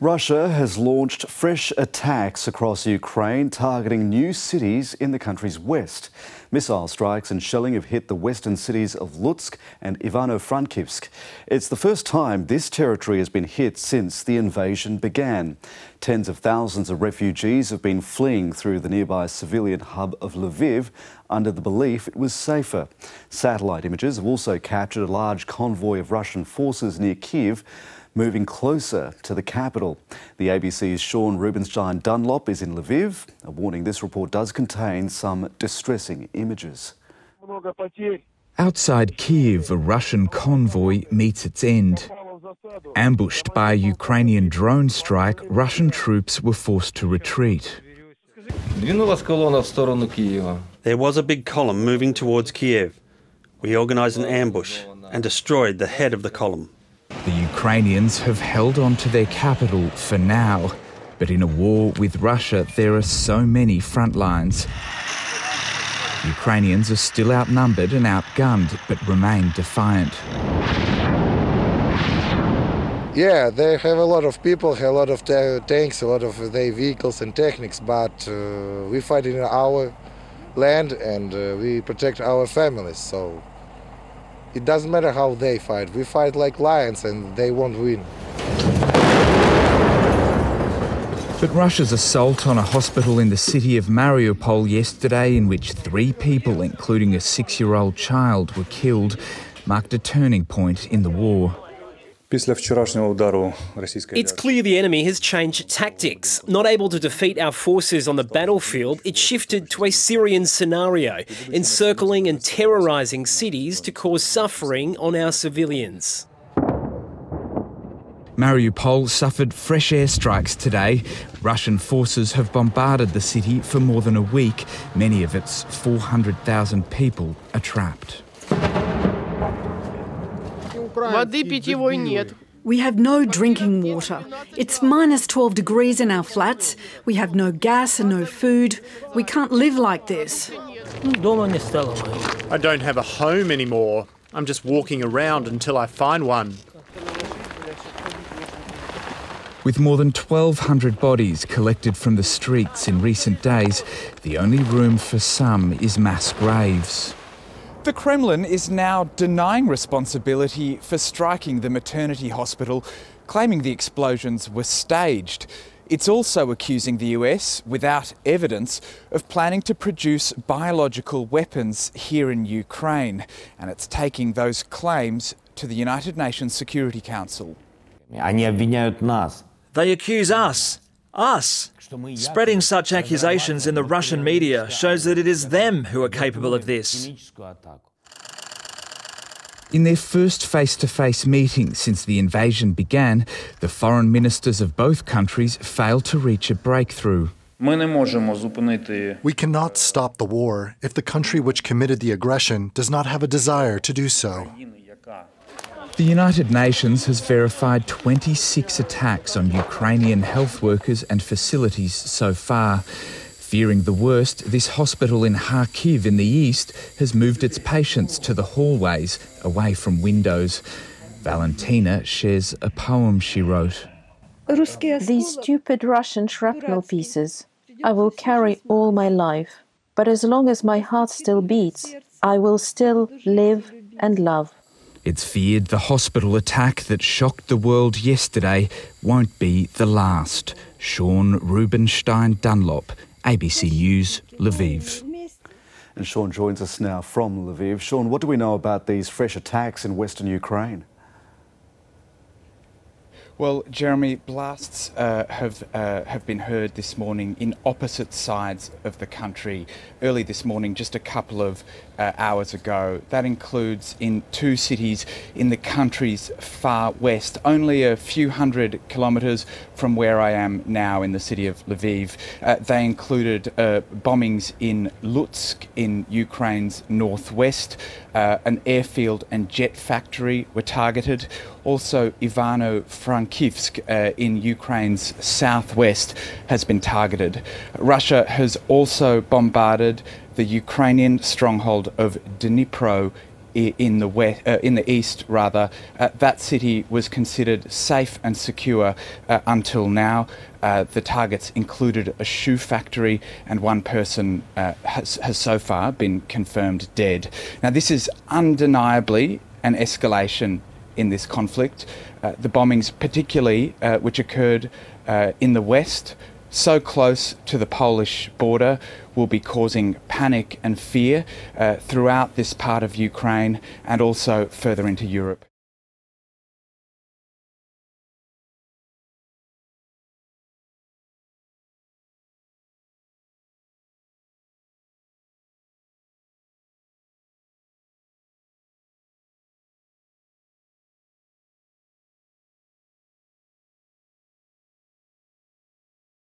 Russia has launched fresh attacks across Ukraine, targeting new cities in the country's west. Missile strikes and shelling have hit the western cities of Lutsk and Ivano-Frankivsk. It's the first time this territory has been hit since the invasion began. Tens of thousands of refugees have been fleeing through the nearby civilian hub of Lviv under the belief it was safer. Satellite images have also captured a large convoy of Russian forces near Kyiv, moving closer to the capital. The ABC's Sean Rubenstein-Dunlop is in Lviv. A warning, this report does contain some distressing images. Outside Kyiv, a Russian convoy meets its end. Ambushed by a Ukrainian drone strike, Russian troops were forced to retreat. There was a big column moving towards Kyiv. We organised an ambush and destroyed the head of the column. The Ukrainians have held on to their capital for now, but in a war with Russia, there are so many front lines. Ukrainians are still outnumbered and outgunned, but remain defiant. Yeah, they have a lot of people, a lot of tanks, a lot of their vehicles and techniques, but we fight in our land and we protect our families, so it doesn't matter how they fight. We fight like lions and they won't win. But Russia's assault on a hospital in the city of Mariupol yesterday, in which 3 people, including a 6-year-old child, were killed, marked a turning point in the war. It's clear the enemy has changed tactics. Not able to defeat our forces on the battlefield, it shifted to a Syrian scenario, encircling and terrorising cities to cause suffering on our civilians. Mariupol suffered fresh airstrikes today. Russian forces have bombarded the city for more than a week. Many of its 400,000 people are trapped. We have no drinking water. It's -12 degrees in our flats. We have no gas and no food. We can't live like this. I don't have a home anymore. I'm just walking around until I find one. With more than 1,200 bodies collected from the streets in recent days, the only room for some is mass graves. The Kremlin is now denying responsibility for striking the maternity hospital, claiming the explosions were staged. It's also accusing the US, without evidence, of planning to produce biological weapons here in Ukraine, and it's taking those claims to the United Nations Security Council. They accuse us. Spreading such accusations in the Russian media shows that it is them who are capable of this. In their first face-to-face meeting since the invasion began, the foreign ministers of both countries failed to reach a breakthrough. We cannot stop the war if the country which committed the aggression does not have a desire to do so. The United Nations has verified 26 attacks on Ukrainian health workers and facilities so far. Fearing the worst, this hospital in Kharkiv in the east has moved its patients to the hallways, away from windows. Valentina shares a poem she wrote. These stupid Russian shrapnel pieces I will carry all my life, but as long as my heart still beats, I will still live and love. It's feared the hospital attack that shocked the world yesterday won't be the last. Sean Rubenstein-Dunlop, ABC News, Lviv. And Sean joins us now from Lviv. Sean, what do we know about these fresh attacks in western Ukraine? Well, Jeremy, blasts have been heard this morning in opposite sides of the country. Early this morning, just a couple of hours ago. That includes in 2 cities in the country's far west, only a few hundred kilometres from where I am now in the city of Lviv. They included bombings in Lutsk in Ukraine's northwest. An airfield and jet factory were targeted. Also, Ivano-Frankivsk in Ukraine's southwest has been targeted. Russia has also bombarded the Ukrainian stronghold of Dnipro in the east, that city was considered safe and secure until now. The targets included a shoe factory, and one person has so far been confirmed dead. Now, this is undeniably an escalation in this conflict. The bombings, particularly which occurred in the west, so close to the Polish border, will be causing panic and fear throughout this part of Ukraine and also further into Europe.